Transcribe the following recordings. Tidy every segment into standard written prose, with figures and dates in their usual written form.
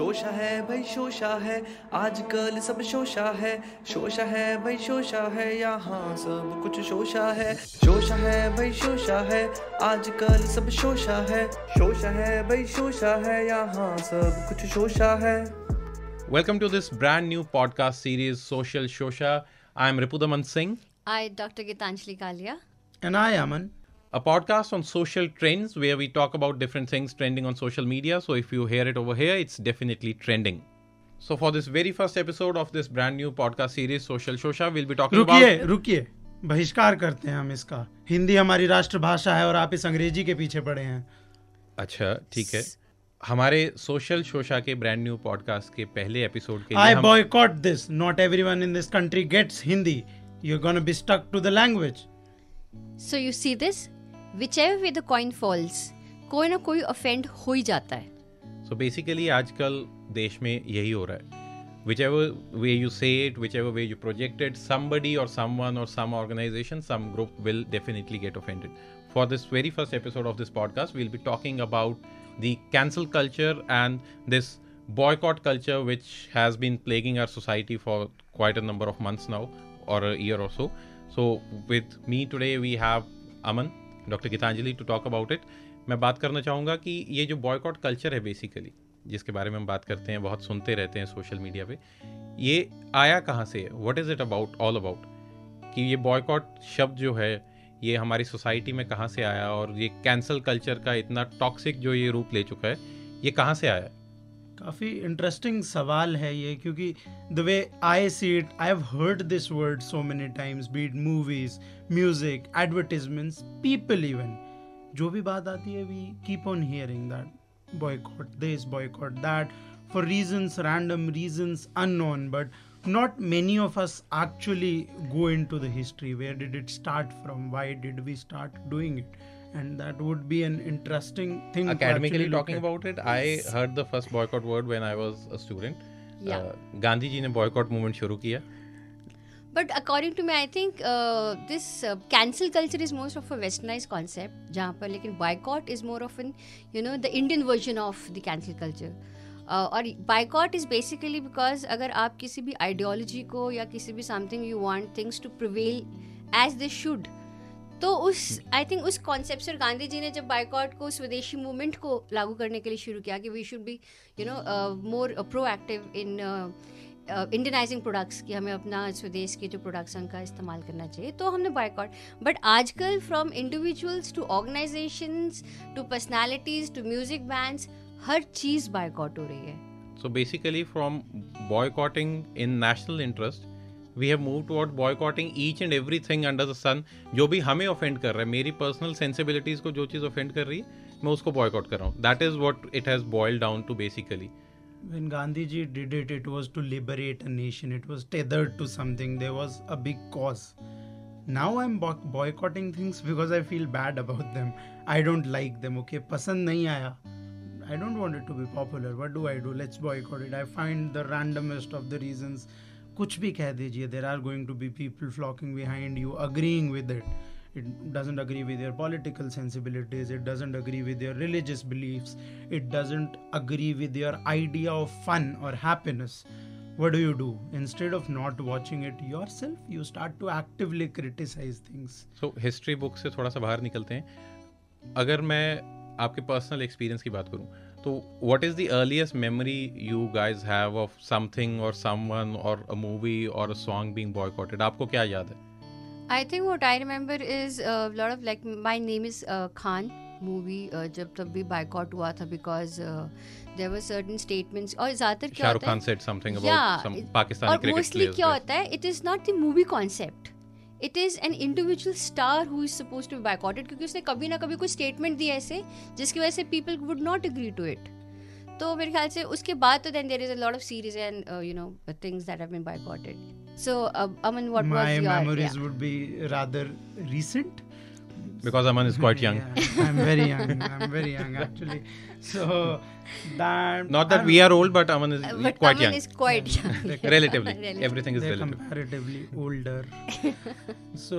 शोशा है भाई शोशा है, आजकल सब शोशा है। शोशा है भाई शोशा है, यहाँ सब कुछ शोशा है। शोशा है भाई शोशा है, आजकल सब शोशा है। शोशा है भाई शोशा है, यहाँ सब कुछ शोशा है। Welcome to this brand new podcast series, Social Shosha. I am Ripudaman Singh. I, Dr. Gitanjali Kalia. And I, Aman. A podcast on social trends where we talk about different things trending on social media. So if you hear it over here, it's definitely trending. So for this very first episode of this brand new podcast series, Social Shosha, we'll be talking about... रुकिए, बहिष्कार करते हैं हम इसका. हिंदी हमारी राष्ट्रभाषा है और आप इस अंग्रेजी के पीछे पड़े हैं. अच्छा, ठीक है. हमारे सोशल शोशा के ब्रांड न्यू पॉडकास्ट के पहले एपिसोड के लिए I boycott this. Not everyone in this country gets Hindi. You are gonna be stuck to the language. So you see this, whichever way the coin falls, कोई ना कोई offend हो ही जाता है. सो बेसिकली आजकल देश में यही हो रहा है. Whichever way you say it, whichever way you project it, somebody or someone or some organisation, some group will definitely get offended. For this very first episode of this podcast, we'll be talking about the cancel culture and this boycott culture which has been plaguing our society for quite a number of months now, or a year or so. So with me today we have Aman, Dr. Gitanjali to talk about it. मैं बात करना चाहूँगा कि ये जो boycott culture है basically, जिसके बारे में हम बात करते हैं, बहुत सुनते रहते हैं social media पे, ये आया कहाँ से है? What is it about, all about? कि ये boycott शब्द जो है ये हमारी सोसाइटी में कहाँ से आया, और ये कैंसल कल्चर का इतना टॉक्सिक जो ये रूप ले चुका है ये कहाँ से आया? काफ़ी इंटरेस्टिंग सवाल है ये, क्योंकि the way I see it, I have heard this word so many times, be it movies, music, advertisements, people even. जो भी बात आती है we keep on hearing that boycott this, boycott that, for reasons, random reasons, unknown. But not many of us actually go into the history. Where did it start from? Why did we start doing it? And that would be an interesting thing. Academically talking about it, yes. I heard the first boycott word when I was a student. Yeah. Gandhi ji ne boycott movement shuru kiya. But according to me, I think this cancel culture is most of a westernized concept. Jahan par, lekin boycott is more of an, you know, the Indian version of the cancel culture. और boycott is basically because अगर आप किसी भी ideology को या किसी भी something you want things to prevail as they should, तो उस आई थिंक उस कॉन्सेप्ट से गांधी जी ने जब बाइकॉट को स्वदेशी मूवमेंट को लागू करने के लिए शुरू किया कि we should be you know more proactive in Indianising products, कि हमें अपना स्वदेश के जो प्रोडक्ट्स हैं उनका इस्तेमाल करना चाहिए, तो हमने बॉयकॉट. बट आजकल from individuals to organisations to personalities to music bands, हर चीज बायकॉट हो रही है. So basically from boycotting in national interest we have moved toward boycotting each and everything under the sun. जो भी हमें ऑफेंड कर रहा है, मेरी पर्सनल सेंसिबिलिटीज को जो चीज़ ऑफेंड कर रही है, मैं उसको बॉयकॉट कर रहा हूँ. That is what it has boiled down to basically. When Gandhi ji did it, it was to liberate a nation. It was tethered to something. There was a big cause. Now I'm boycotting things because I feel bad about them. I don't like them. Okay, पसंद नहीं आया. I don't want it to be popular. What do? Let's boycott it. I find the randomest of the reasons. कुछ भी कह दीजिए. There are going to be people flocking behind you, agreeing with it. It doesn't agree with your political sensibilities. It doesn't agree with your religious beliefs. It doesn't agree with your idea of fun or happiness. What do? Instead of not watching it yourself, you start to actively criticize things. So history books से थोड़ा सा बाहर निकलते हैं. अगर मैं आपके personal experience की बात करूं तो what is the earliest memory you guys have of something or someone or a movie और अ सॉन्ग बीइंग बॉयकॉटेड? आपको क्या याद है? I think what I remember is lot of like my name is Khan movie, जब तब भी boycott हुआ था because there were certain statements. और ज़्यादातर क्या होता है, Shahrukh Khan said something about some Pakistani cricket players. और मोस्टली क्या होता है, it is not the movie concept, it is an individual star who is suppose to be boycotted, क्योंकि उसने कभी ना कभी कोई स्टेटमेंट दिया ऐसे जिसकी वजह से people would not agree to it. तो मेरे ख्याल से उसके बाद तो then there is a lot of series and you know things that have been boycotted. So Aman, what was your? My memories would be rather recent because Aman is quite young. Yeah, I'm very young actually. So that, not that we are old, but Aman is quite young. Aman is quite young. Relatively. Everything is relative. Comparatively older. So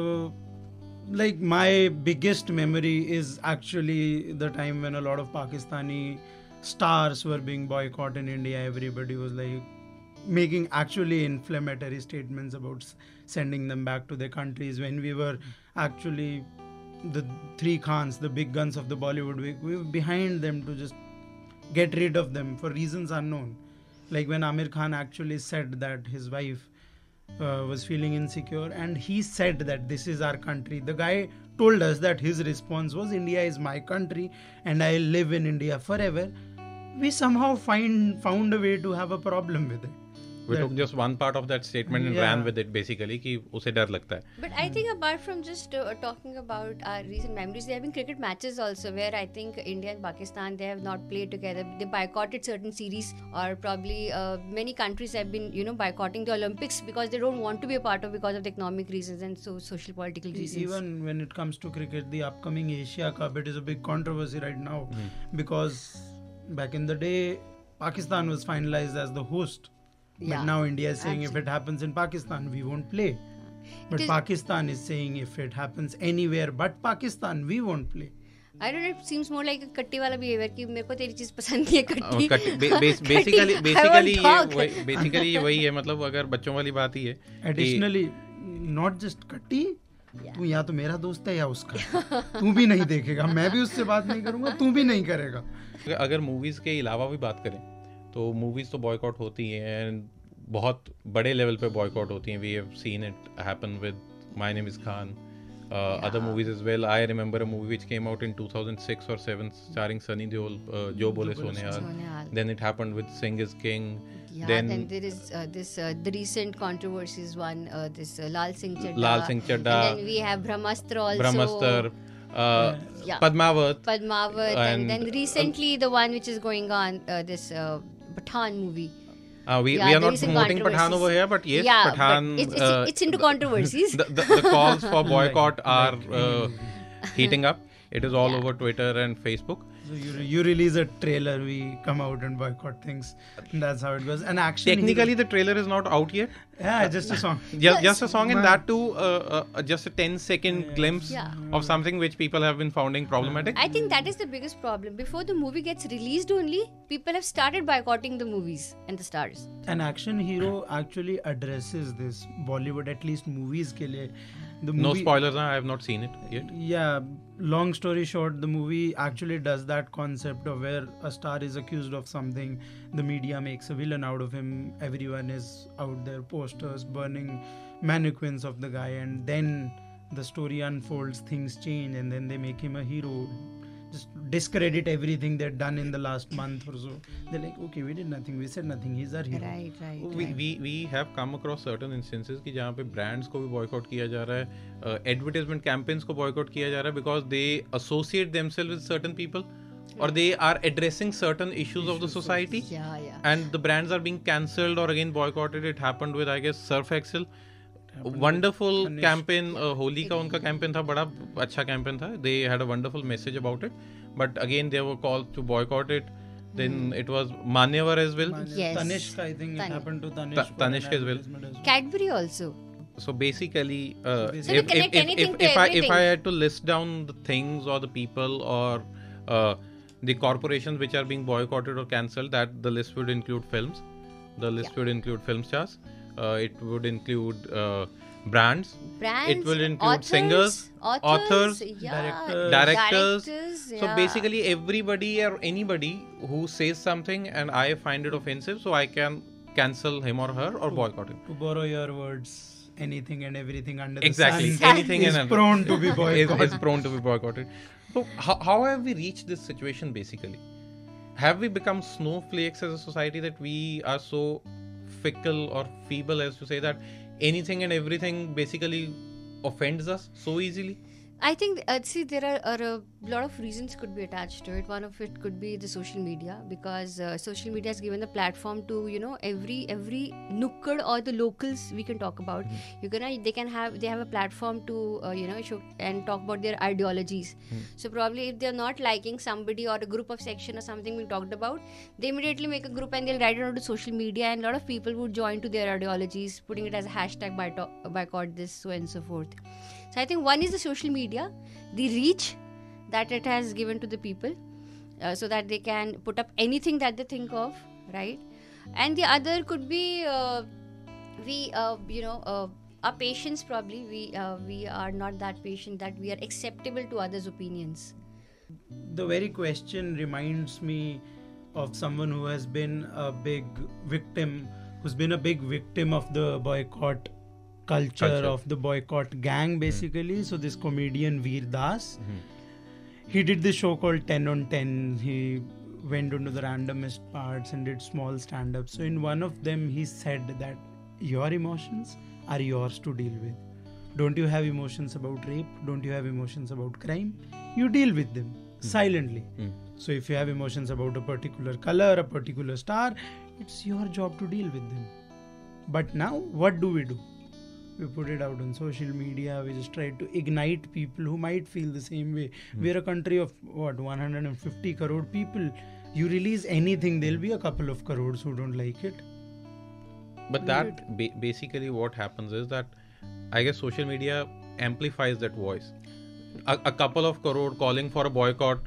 like my biggest memory is actually the time when a lot of Pakistani stars were being boycotted in India. Everybody was like making actually inflammatory statements about sending them back to their countries, when we were actually the three Khans, the big guns of the Bollywood, we were behind them to just get rid of them for reasons unknown. Like when Aamir Khan actually said that his wife was feeling insecure and he said that this is our country, the guy told us that his response was India is my country and I live in India forever. We somehow found a way to have a problem with it. We took just one part of that statement and ran with it, basically, ki usse dar lagta hai. But I think apart from just talking about our recent memories, there have been cricket matches also where I think India and Pakistan, they have not played together. They boycotted certain series, or probably many countries have been, boycotting the Olympics because they don't want to be a part of, because of the economic reasons and so social political reasons. Even when it comes to cricket, the upcoming Asia Cup, it is a big controversy right now because back in the day, Pakistan was finalized as the host. But now India is saying if it happens in Pakistan, we won't play. But Pakistan is saying if it happens anywhere but Pakistan, we won't play. I don't know, it seems more like a katti wala behavior, ki mereko teri cheez pasand nahi hai katti. Basically ye wahi hai, matlab agar bachchon wali baat hi hai. Additionally, not just katti, tu ya to mera dost hai ya uska. Tu bhi nahi dekhega, main bhi usse baat nahi karunga, tu bhi nahi karega. Agar movies ke ilawa bhi baat karein, तो movies तो boycott होती हैं, and बहुत बड़े level पे boycott होती हैं. We have seen it happen with my name is Khan, other movies as well. I remember a movie which came out in 2006 or 7 starring Sunny Deol, Jo Bole So Nihal. Then it happened with Singh is king. Then there is the recent controversies one, this Lal Singh Chadda. And then we have Brahmastra. Padmavat, and then recently the one which is going on, this Pathan movie. We are not promoting Pathan over here, but yes, Pathan. It's into controversies. The calls for boycott are heating up. It is all over Twitter and Facebook. So you release a trailer, we come out and boycott things. And that's how it goes. And actually, technically, the trailer is not out yet. Yeah, just a song. Just a song, and that too, just a 10-second glimpse of something which people have been finding problematic. I think that is the biggest problem. Before the movie gets released only, people have started boycotting the movies and the stars. An Action Hero actually addresses this. Bollywood, at least movies ke liye. No spoilers, I have not seen it yet. Yeah, long story short, the movie actually does that concept of where a star is accused of something, the media makes a villain out of him, everyone is out there, posters, burning mannequins of the guy, and then the story unfolds, things change, and then they make him a hero. Just discredit everything they've done in the last month or so. They're like, okay, we did nothing, we said nothing, he's our hero. Right. We have come across certain instances ki jahan pe brands ko bhi boycott kiya ja raha hai, advertisement campaigns ko boycott kiya ja raha hai, because they associate themselves with certain people, or they are addressing certain issues of the society. And the brands are being cancelled or again boycotted. It happened with, I guess, Surf Excel. Wonderful campaign, Holi ka unka campaign tha, bada acha campaign tha. They had a wonderful message about it, but again they were called to boycott it. Then it was Manoeuvre as well. Yes. Tanishq, I think it happened to Tanishq. Tanishq as well. Cadbury also. So basically, if I had to list down the things or the people or the corporations which are being boycotted or cancelled, that the list would include films. The list would include film stars. It would include brands, it will include authors, singers, authors, directors. So basically everybody or anybody who says something and I find it offensive, so I can cancel him or her or boycott him. To borrow your words, anything and everything under the sun anything is, and prone to be boycotted. Is prone to be boycotted. So how have we reached this situation basically? Have we become snowflakes as a society that we are so fickle or feeble as to say that anything and everything basically offends us so easily? I think, there are a lot of reasons could be attached to it. One of it could be the social media, because social media has given the platform to, every nukkad or the locals we can talk about. They have a platform to, show and talk about their ideologies. So probably if they're not liking somebody or a group of section or something we talked about, they immediately make a group and they'll write it onto social media, and a lot of people would join to their ideologies, putting it as a hashtag boycott this, so and so forth. So I think one is the social media, the reach that it has given to the people, so that they can put up anything that they think of, right? And the other could be our patience, probably. We are not that patient that we are acceptable to others' opinions. The very question reminds me of someone who has been a big victim, who's been a big victim of the boycott culture. Of the boycott gang, basically. So this comedian Veer Das, he did this show called 10 on 10. He went into the randomest parts and did small stand-ups. So in one of them, he said that your emotions are yours to deal with. Don't you have emotions about rape? Don't you have emotions about crime? You deal with them silently. So if you have emotions about a particular color, a particular star, it's your job to deal with them. But now, what do? We put it out on social media. We just try to ignite people who might feel the same way. We're a country of, 150 crore people. You release anything, there'll be a couple of crores who don't like it. But that basically what happens is that I guess social media amplifies that voice. A couple of crore calling for a boycott,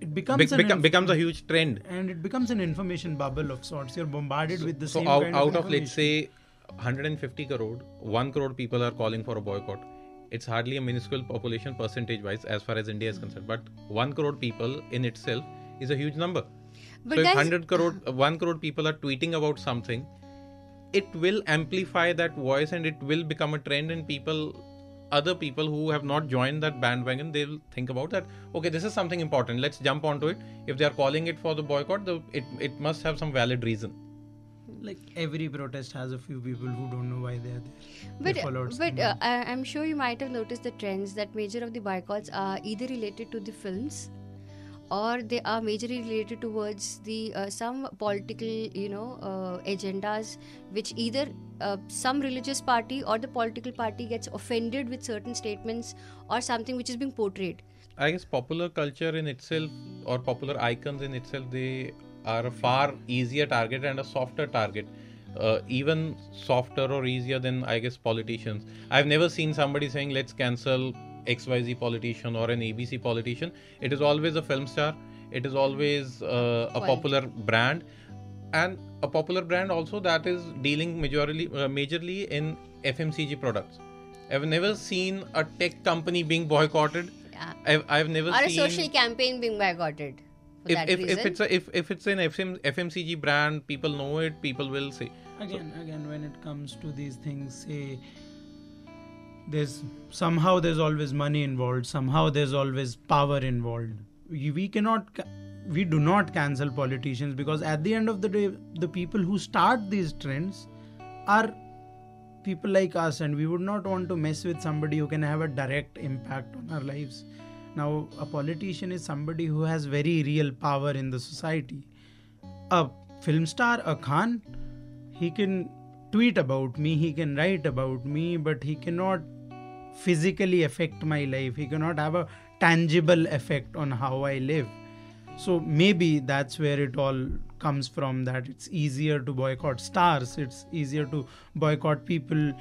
it becomes a huge trend, and it becomes an information bubble of sorts. You're bombarded with the same kind of information. Out of, let's say, 150 crore, 1 crore people are calling for a boycott. It's hardly a minuscule population percentage wise as far as India is concerned, but 1 crore people in itself is a huge number. But so if 1 crore people are tweeting about something, it will amplify that voice and it will become a trend, and other people who have not joined that bandwagon, they'll think about that, okay, this is something important, let's jump onto it. If they are calling it for the boycott, it must have some valid reason. Like every protest has a few people who don't know why they are there. But I'm sure you might have noticed the trends that major of the boycotts are either related to the films or they are majorly related towards the some political, agendas, which either some religious party or the political party gets offended with certain statements or something which is being portrayed. I guess popular culture in itself or popular icons in itself, they are a far easier target and a softer target. Even softer or easier than, I guess, politicians. I've never seen somebody saying, let's cancel XYZ politician or an ABC politician. It is always a film star. It is always a popular brand. And a popular brand also that is dealing majorly in FMCG products. I've never seen a tech company being boycotted. Yeah. I've never seen... Or a social campaign being boycotted. If it's an FMCG brand, people know it, people will say. Again, when it comes to these things, say, there's always money involved, somehow there's always power involved. We do not cancel politicians, because at the end of the day, the people who start these trends are people like us, and we would not want to mess with somebody who can have a direct impact on our lives. Now, a politician is somebody who has very real power in the society. A film star, a Khan, he can tweet about me, he can write about me, but he cannot physically affect my life. He cannot have a tangible effect on how I live. So maybe that's where it all comes from, that it's easier to boycott stars, it's easier to boycott people.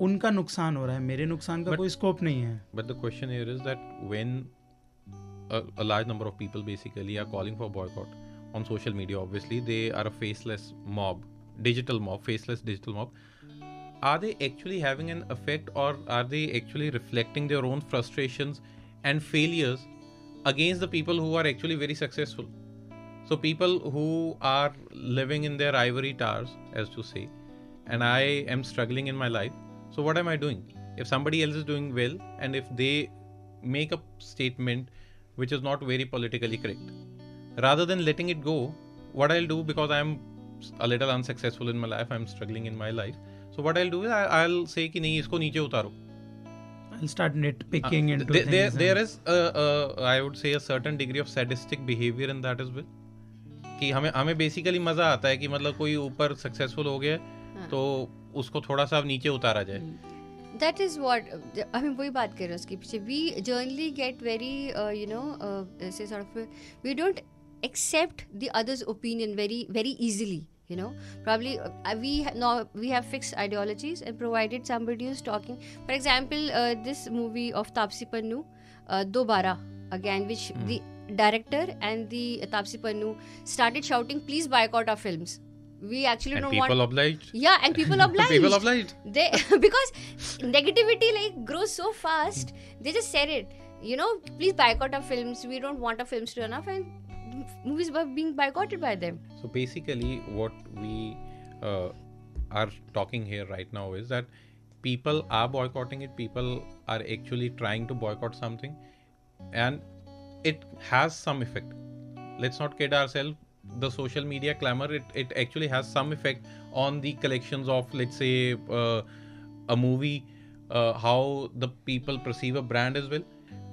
Unka nuksan ho raha hai, mere nuksan ka koi scope nahi hai. But the question here is that when a large number of people basically are calling for boycott on social media, obviously they are a faceless digital mob, are they actually having an effect, or are they actually reflecting their own frustrations and failures against the people who are actually very successful? So people who are living in their ivory towers, as to say, and I am struggling in my life, so what am I doing? If somebody else is doing well and if they make a statement which is not very politically correct, rather than letting it go, what I'll do, because I'm a little unsuccessful in my life, I'm struggling in my life, so what I'll do is I'll say ki nahi, isko niche utaro. I'll start nitpicking into things. There is, I would say, a certain degree of sadistic behavior in that as well. Ki hame basically maza aata hai ki matlab koi upar successful ho gaya, to usko thoda sa niche utara jaye. That is what I mean. वही बात कर रहे हैं उसके पीछे. We generally get very, we don't accept the other's opinion very, very easily. Probably we have fixed ideologies, and provided somebody who's talking. For example, this movie of Taapsee Pannu, Dobara, again, which the director and the Taapsee Pannu started shouting, please boycott our films. We actually and don't want... And people obliged. Yeah, and people obliged. People obliged. They, because negativity like grows so fast, they just said it. You know, please boycott our films. We don't want our films to enough. And movies were being boycotted by them. So basically what we are talking here right now is that people are boycotting it. People are actually trying to boycott something. And it has some effect. Let's not kid ourselves. The social media clamor, it actually has some effect on the collections of, let's say, a movie, how the people perceive a brand as well.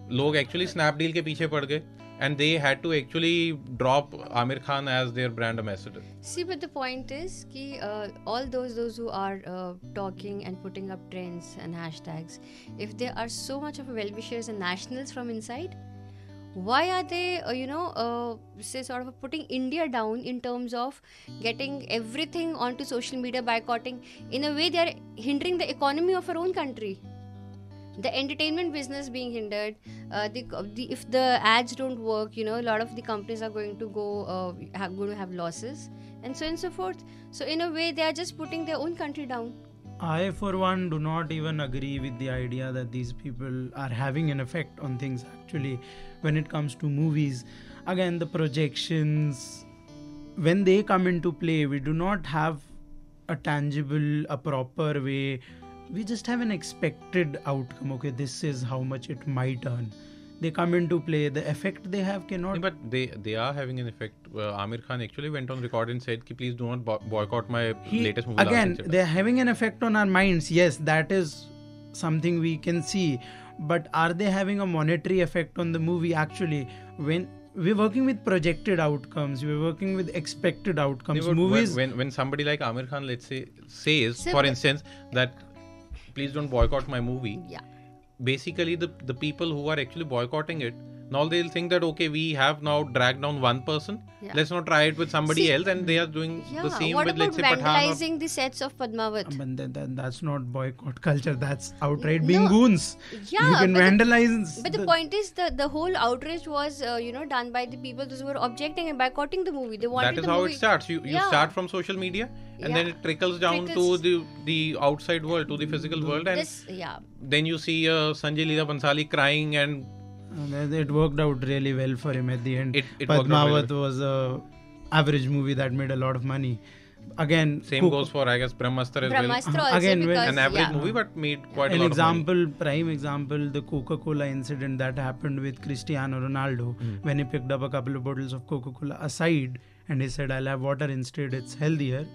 Log actually Snapdeal ke piche pad gaye, and they had to actually drop Aamir Khan as their brand ambassador. See, but the point is ki, all those who are talking and putting up trends and hashtags, if they are so much of well-wishers and nationals from inside, why are they, putting India down in terms of getting everything onto social media, boycotting? In a way, they are hindering the economy of our own country. The entertainment business being hindered. If the ads don't work, a lot of the companies are going to have losses, and so forth. So in a way, they are just putting their own country down. I, for one, do not even agree with the idea that these people are having an effect on things, actually, when it comes to movies. Again, the projections, when they come into play, we do not have a tangible, a proper way. We just have an expected outcome. Okay, this is how much it might earn. They come into play. The effect they have cannot... Yeah, but they are having an effect. Aamir Khan actually went on record and said, please do not boycott my latest movie. Again, they are having an effect on our minds. Yes, that is something we can see. But are they having a monetary effect on the movie? Actually, when we're working with projected outcomes, we're working with expected outcomes. Movies... When somebody like Aamir Khan, let's say, says, for instance, that please don't boycott my movie. Yeah. Basically, the people who are actually boycotting it, now they'll think that, okay, we have now dragged down one person. Yeah. Let's not try it with somebody else. And they are doing the same with, let's say, Pathan. What about vandalizing the sets of Padmavat? Then that's not boycott culture. That's outright being goons. Yeah, you can vandalize. But the point is, the whole outrage was, done by the people who were objecting and boycotting the movie. They wanted that is the how movie. It starts. You start from social media. And then it trickles down to the outside world, to the physical world. And then you see Sanjay Leela Bhansali crying and... It worked out really well for him at the end. Padmavat was an average movie that made a lot of money. Again, same goes for, I guess, Brahmastra as well. Brahmastra also again, because, an average movie but made quite a lot of money. Prime example, the Coca-Cola incident that happened with Cristiano Ronaldo when he picked up a couple of bottles of Coca-Cola aside and he said, I'll have water instead, it's healthier.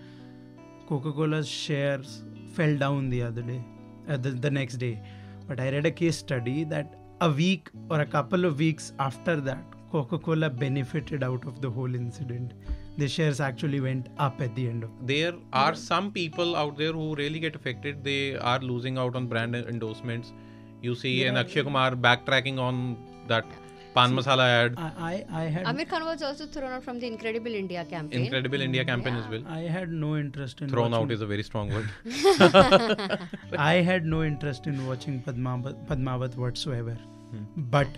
Coca-Cola's shares fell down the other day, the next day. But I read a case study that a week or a couple of weeks after that, Coca-Cola benefited out of the whole incident. The shares actually went up at the end of it. There are some people out there who really get affected. They are losing out on brand endorsements. You see an Akshay Kumar backtracking on that Pan Masala ad. Aamir Khan was also thrown out from the Incredible India campaign. As well. I had no interest in thrown out is a very strong word. I had no interest in watching Padmavat whatsoever. But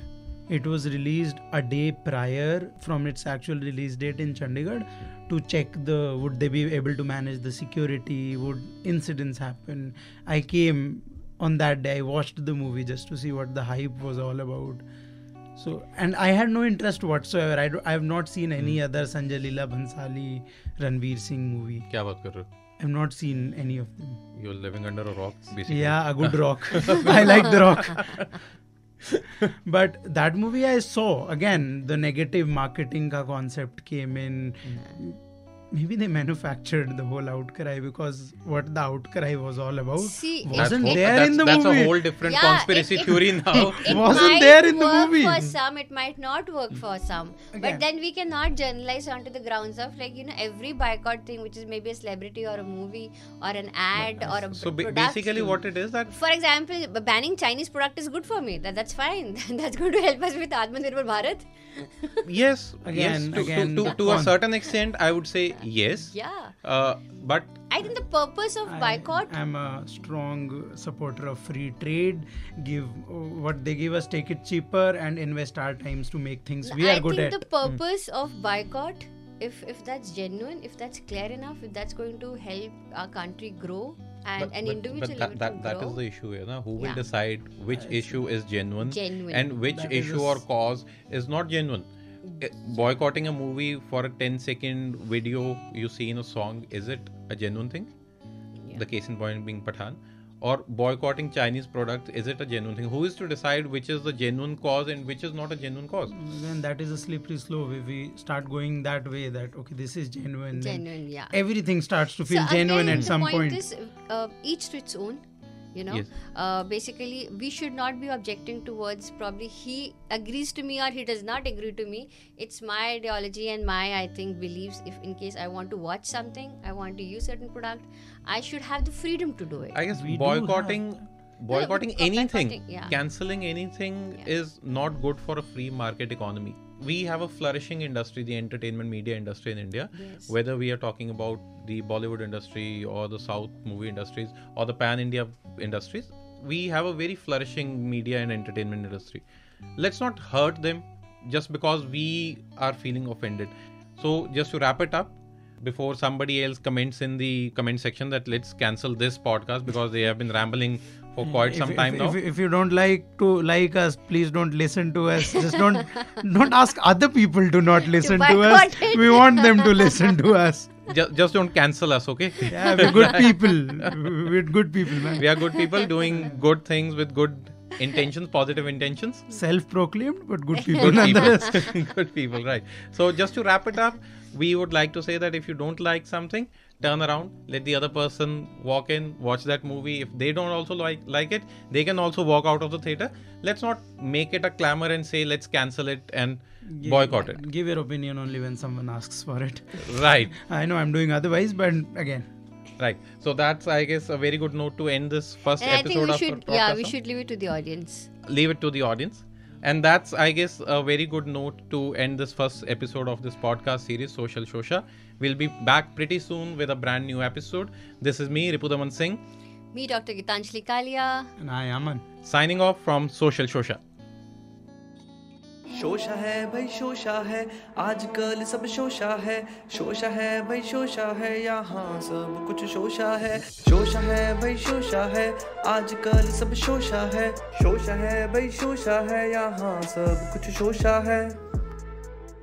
it was released a day prior from its actual release date in Chandigarh to check would they be able to manage the security, would incidents happen. I came on that day, I watched the movie just to see what the hype was all about. So, and I had no interest whatsoever. I have not seen any other Sanjay Leela Bhansali, Ranveer Singh movie. Kya baat kar rahe ho? I have not seen any of them. You're living under a rock, basically. Yeah, a good rock. I like the rock. But that movie I saw, again, the negative marketing ka concept came in. Maybe they manufactured the whole outcry because what the outcry was all about wasn't there in the movie. That's a whole different conspiracy theory now. It wasn't there in the movie. It might work for some, it might not work for some. Again. But then we cannot generalize onto the grounds of every boycott thing, which is maybe a celebrity or a movie or an ad or a product. Basically what it is that... For example, banning Chinese product is good for me. That's fine. That's going to help us with Atmanirbhar Bharat. Yes. Again, to a certain extent, I would say... Yes. Yeah. But I think the purpose of boycott... I'm a strong supporter of free trade. Give what they give us, take it cheaper, and invest our times to make things we are good at. I think the purpose of boycott, if that's genuine, if that's clear enough, if that's going to help our country grow, and an individual that grow. Is the issue here, na? Who will decide which issue is genuine and which that issue or cause is not genuine? Boycotting a movie for a 10-second video you see in a song, is it a genuine thing? Yeah. The case in point being Pathan. Or boycotting Chinese products, is it a genuine thing? Who is to decide which is the genuine cause and which is not a genuine cause? Then that is a slippery slope. If we start going that way, that okay, this is genuine. Genuine, yeah. Everything starts to feel genuine at some point. So again, the point is each to its own. You know, yes. Basically, we should not be objecting towards probably he agrees to me or he does not agree to me. It's my ideology and my, I think, beliefs. If in case I want to watch something, I want to use certain product, I should have the freedom to do it. I guess we boycotting anything, cancelling anything is not good for a free market economy. We have a flourishing industry, the entertainment media industry in India, whether we are talking about the Bollywood industry or the South movie industries or the pan-India industries. We have a very flourishing media and entertainment industry. Let's not hurt them just because we are feeling offended. So just to wrap it up, before somebody else comments in the comment section that let's cancel this podcast because they have been rambling for quite some time now. If you don't like us, please don't listen to us. Just don't ask other people to not listen to us. We want them to listen to us. Just don't cancel us, okay? Yeah, we're good people. We're good people, man. We are good people doing good things with good intentions, positive intentions. Self-proclaimed, but good people. Good people, right. So just to wrap it up, we would like to say that if you don't like something, turn around, let the other person walk in, watch that movie. If they don't also like it, they can also walk out of the theater. Let's not make it a clamor and say, let's cancel it and boycott it. Give your opinion only when someone asks for it. Right. I know I'm doing otherwise, but again. Right. So that's, I guess, a very good note to end this first episode. I think we should leave it to the audience. Leave it to the audience. And that's, I guess, a very good note to end this first episode of this podcast series, Social Shosha. We'll be back pretty soon with a brand new episode. This is me, Ripudaman Singh. Me, Dr. Gitanjali Kalia. And I, Aman. Signing off from Social Shosha. शोशा है भाई शोशा है आजकल सब शोशा है भाई शोशा है यहाँ सब कुछ शोशा है भाई शोशा है आजकल सब शोशा है भाई शोशा है यहाँ सब कुछ शोशा है